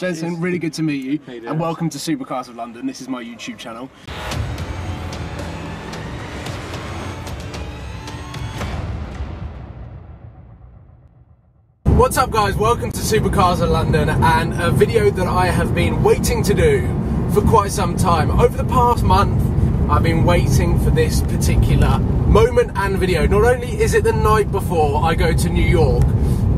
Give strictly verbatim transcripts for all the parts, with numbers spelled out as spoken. Jenson, really good to meet you, hey, and welcome to Supercars of London. This is my YouTube channel. What's up, guys? Welcome to Supercars of London, and a video that I have been waiting to do for quite some time. Over the past month, I've been waiting for this particular moment and video. Not only is it the night before I go to New York,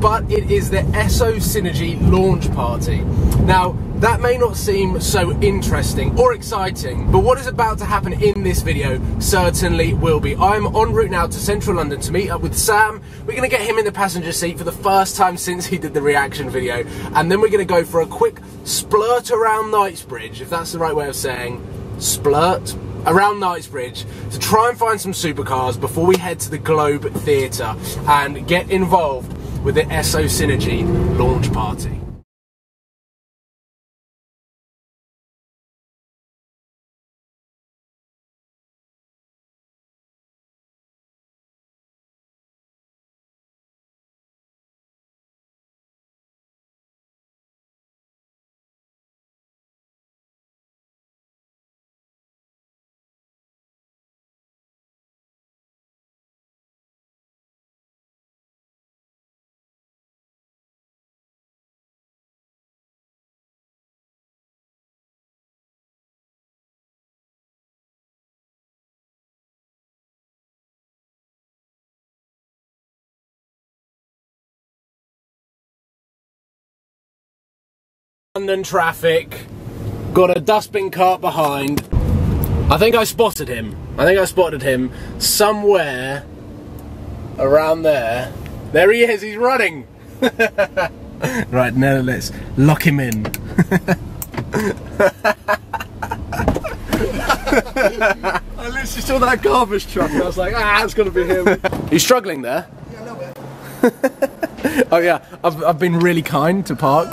but it is the Esso Synergy launch party. Now, that may not seem so interesting or exciting, but what is about to happen in this video certainly will be. I'm en route now to central London to meet up with Sam. We're gonna get him in the passenger seat for the first time since he did the reaction video, and then we're gonna go for a quick splurt around Knightsbridge, if that's the right way of saying splurt. Around Knightsbridge to try and find some supercars before we head to the Globe Theatre and get involved with the Esso Synergy launch party. London traffic, got a dustbin cart behind. I think I spotted him. I think I spotted him somewhere around there. There he is, he's running. Right, now let's lock him in. I literally saw that garbage truck and I was like, ah, it's gonna be him. He's struggling there? Yeah, a little bit. Oh yeah, I've, I've been really kind to park.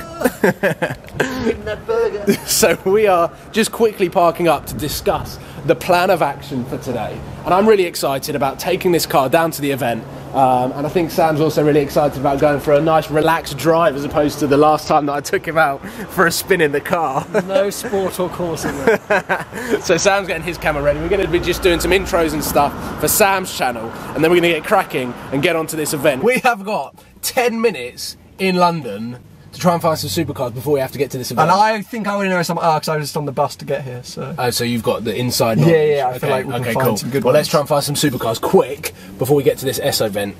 So we are just quickly parking up to discuss the plan of action for today. And I'm really excited about taking this car down to the event. Um, and I think Sam's also really excited about going for a nice relaxed drive as opposed to the last time that I took him out for a spin in the car. No sport or course in there. So Sam's getting his camera ready. We're going to be just doing some intros and stuff for Sam's channel, and then we're going to get cracking and get onto this event. We have got ten minutes in London to try and find some supercars before we have to get to this event. And I think I already know some arcs. I was just on the bus to get here, so... Oh, so you've got the inside knowledge. Yeah, yeah, I okay, feel like we okay, can find cool. some good well, ones. Well, let's try and find some supercars quick before we get to this Esso event.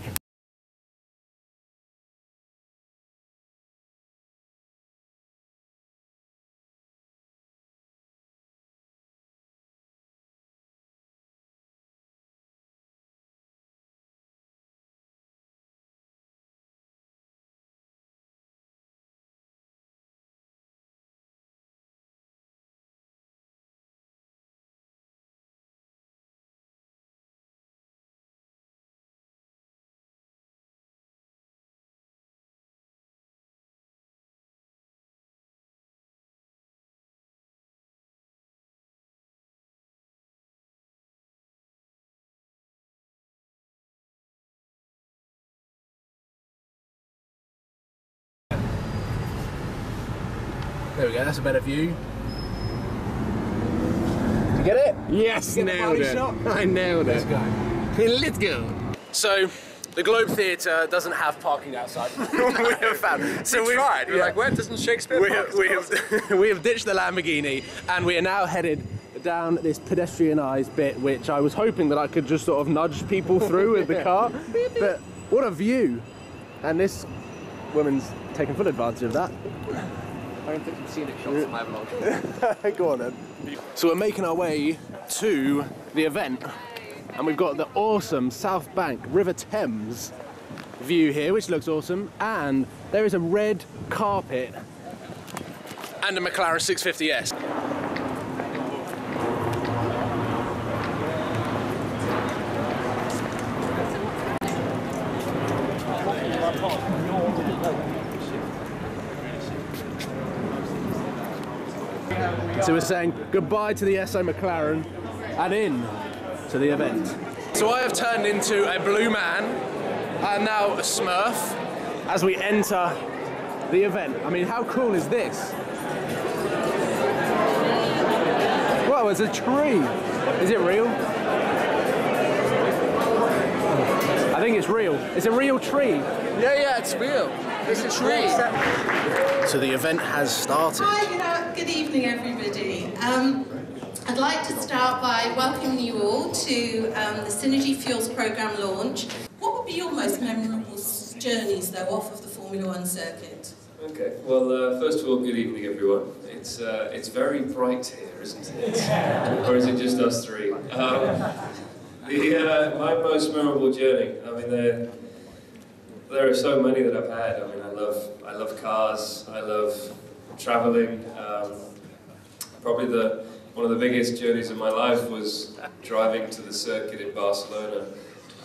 There we go, that's a better view. Did you get it? Yes, get nailed it. Shot? I nailed Let's it. Let's go. Let's go. So, the Globe Theatre doesn't have parking outside. We have found. So we tried. We're yeah. like, where doesn't Shakespeare we park? Have, we, have, we have ditched the Lamborghini, and we are now headed down this pedestrianised bit, which I was hoping that I could just sort of nudge people through with the car. But what a view! And this woman's taking full advantage of that. I don't think you've seen it shots in my vlog. Go on then. So we're making our way to the event, and we've got the awesome South Bank River Thames view here, which looks awesome, and there is a red carpet and a McLaren six fifty S. So we're saying goodbye to the Esso McLaren and in to the event. So I have turned into a blue man and now a smurf as we enter the event. I mean, how cool is this? Whoa, it's a tree. Is it real? I think it's real. It's a real tree. Yeah, yeah, it's real. It's a tree. So the event has started. Hi, good evening, everybody. Um, I'd like to start by welcoming you all to um, the Synergy Fuels programme launch. What would be your most memorable journeys, though, off of the Formula One circuit? Okay, well, uh, first of all, good evening, everyone. It's, uh, it's very bright here, isn't it? Or is it just us three? Um, the, uh, my most memorable journey, I mean, there, there are so many that I've had. I mean, I love, I love cars, I love travelling. Um, probably the, one of the biggest journeys of my life was driving to the circuit in Barcelona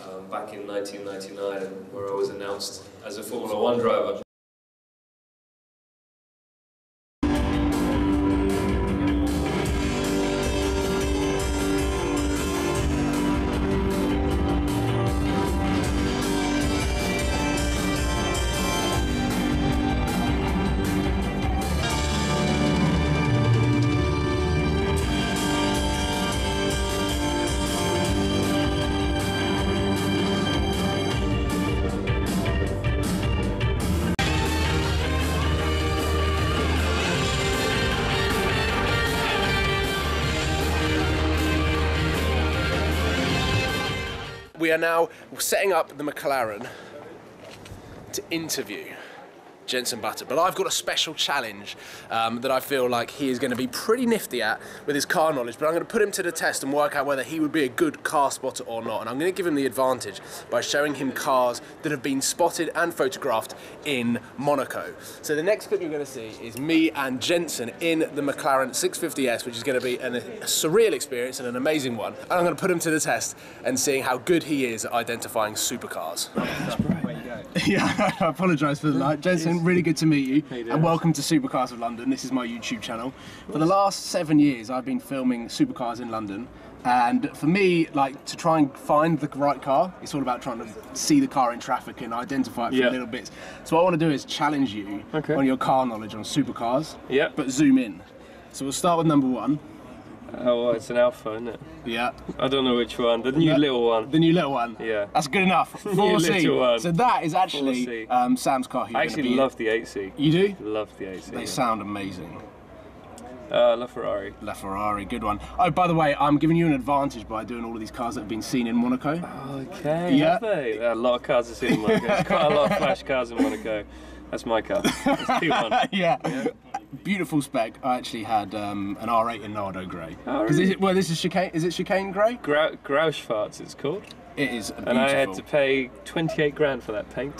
um, back in nineteen ninety-nine, where I was announced as a Formula One driver. We are now setting up the McLaren to interview Jenson Button, but I've got a special challenge um, that I feel like he is going to be pretty nifty at with his car knowledge, but I'm going to put him to the test and work out whether he would be a good car spotter or not, and I'm going to give him the advantage by showing him cars that have been spotted and photographed in Monaco. So the next clip you're going to see is me and Jenson in the McLaren six fifty S, which is going to be an, a surreal experience and an amazing one, and I'm going to put him to the test and seeing how good he is at identifying supercars. Yeah, I apologise for the light. Jenson, really good to meet you, you and welcome to Supercars of London. This is my YouTube channel. For the last seven years I've been filming supercars in London, and for me, like, to try and find the right car, it's all about trying to see the car in traffic and identify it for yeah. little bits. So what I want to do is challenge you okay. on your car knowledge on supercars, yeah. but zoom in. So we'll start with number one. Oh, well, it's an Alfa, isn't it? Yeah. I don't know which one. The new no, little one. The new little one. Yeah. That's good enough. four C. So that is actually um, Sam's car. I actually love the eight C. You do? Love the eight C. They yeah. sound amazing. Uh, La Ferrari. La Ferrari, good one. Oh, by the way, I'm giving you an advantage by doing all of these cars that have been seen in Monaco. Okay. Yeah. Have they? There are a lot of cars are seen in Monaco. There's quite a lot of flash cars in Monaco. That's my car. That's P one. yeah. yeah. Beautiful spec. I actually had um, an R eight in Nardo grey. Oh, really? It, well, this is chicane. Is it chicane grey? Grou Grouchfarts, it's called. It is beautiful. And I had to pay twenty-eight grand for that paint.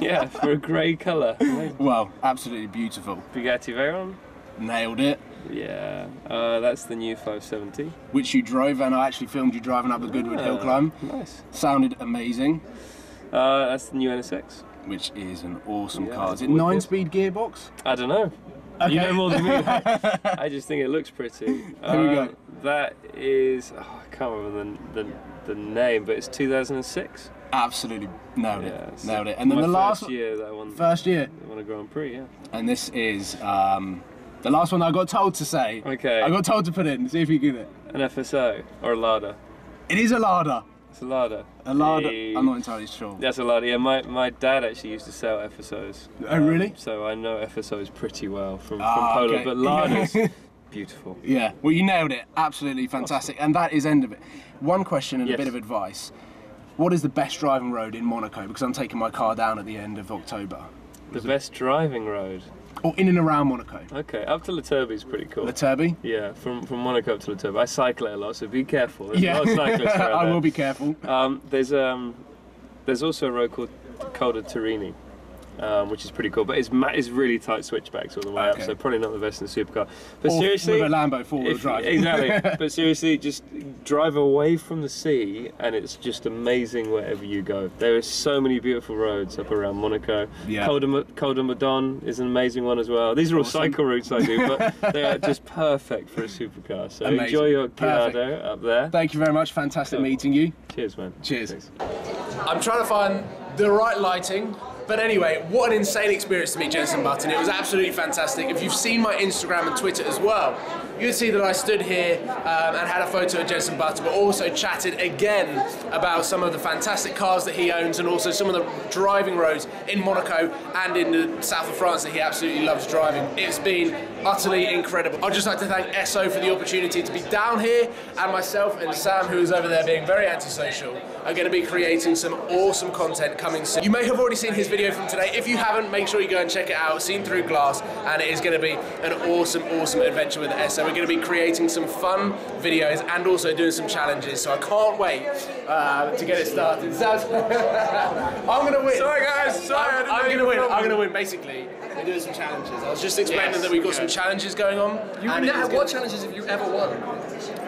yeah, for a grey colour. Wow, absolutely beautiful. Bugatti Veyron. Nailed it. Yeah, uh, that's the new five seventy. Which you drove, and I actually filmed you driving up a Goodwood ah, Hill climb. Nice. Sounded amazing. Uh, that's the new N S X. Which is an awesome yeah, car. Is it nine-speed gearbox? I don't know. Okay. You know more than me. Right? I just think it looks pretty. Here uh, we go. That is, oh, I can't remember the, the the name, but it's two thousand six. Absolutely nailed yeah, it. Nailed it. And then the last year that I won. First year. I won a Grand Prix. Yeah. And this is um, the last one I got told to say. Okay. I got told to put in. See if you get it. An F S O or a Lada. It is a Lada. It's a Lada. A Lada. Hey. I'm not entirely sure. That's a Lada. Yeah, my, my dad actually used to sell F S Os. Oh, um, really? So I know F S Os pretty well from, ah, from Poland, okay. but Lada's beautiful. Yeah, well, you nailed it. Absolutely fantastic. Awesome. And that is end of it. One question and yes. a bit of advice. What is the best driving road in Monaco? Because I'm taking my car down at the end of October. The best driving road? Or in and around Monaco. Okay, up to La Turbie is pretty cool. La Turbie? Yeah, from, from Monaco up to La Turbie. I cycle it a lot, so be careful. There's yeah. a lot of cyclists around I there. will be careful. Um, there's, um, there's also a road called Col de Turini, um, which is pretty cool, but it's, it's really tight switchbacks all the way okay. up, so probably not the best in the supercar. But or seriously, with a Lambo four-wheel drive. Exactly, but seriously, just drive away from the sea, and it's just amazing wherever you go. There are so many beautiful roads up around Monaco. Yeah. Col de, Col de Madon is an amazing one as well. These are all awesome. cycle routes I do, but they are just perfect for a supercar. So amazing. Enjoy your Giardo up there. Thank you very much. Fantastic cool. meeting you. Cheers, man. Cheers. Thanks. I'm trying to find the right lighting. But anyway, what an insane experience to meet Jenson Button. It was absolutely fantastic. If you've seen my Instagram and Twitter as well, you can see that I stood here um, and had a photo of Jenson Button, but also chatted again about some of the fantastic cars that he owns and also some of the driving roads in Monaco and in the south of France that he absolutely loves driving. It's been utterly incredible. I'd just like to thank Esso for the opportunity to be down here, and myself and Sam, who is over there being very antisocial, are going to be creating some awesome content coming soon. You may have already seen his video from today. If you haven't, make sure you go and check it out, Seen Through Glass, and it is going to be an awesome, awesome adventure with Esso. We're going to be creating some fun videos and also doing some challenges, so I can't wait uh, to get it started. I'm going to win. Sorry guys, sorry. I'm, I'm going to win, I'm going to win, basically. We're doing some challenges. I was just explaining yes, that we've got okay. some challenges going on. You and now, what challenges have you ever won?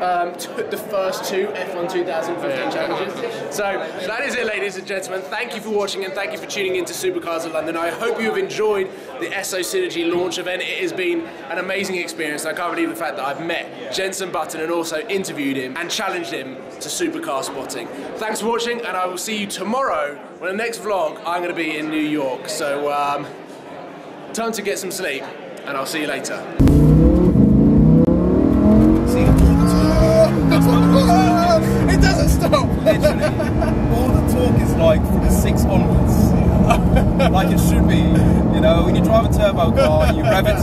Um, the first two F one two thousand fifteen yeah. challenges. So that is it, ladies and gentlemen. Thank you for watching, and thank you for tuning in to Supercars of London. I hope you have enjoyed the Esso Synergy launch event. It has been an amazing experience. I can't believe the fact that I've met Jenson Button and also interviewed him and challenged him to supercar spotting. Thanks for watching, and I will see you tomorrow when the next vlog. I'm going to be in New York, so um, time to get some sleep, and I'll see you later. It doesn't stop! Literally. All the talk is like from the six onwards. Like it should be. You know, when you drive a turbo car, you rev it to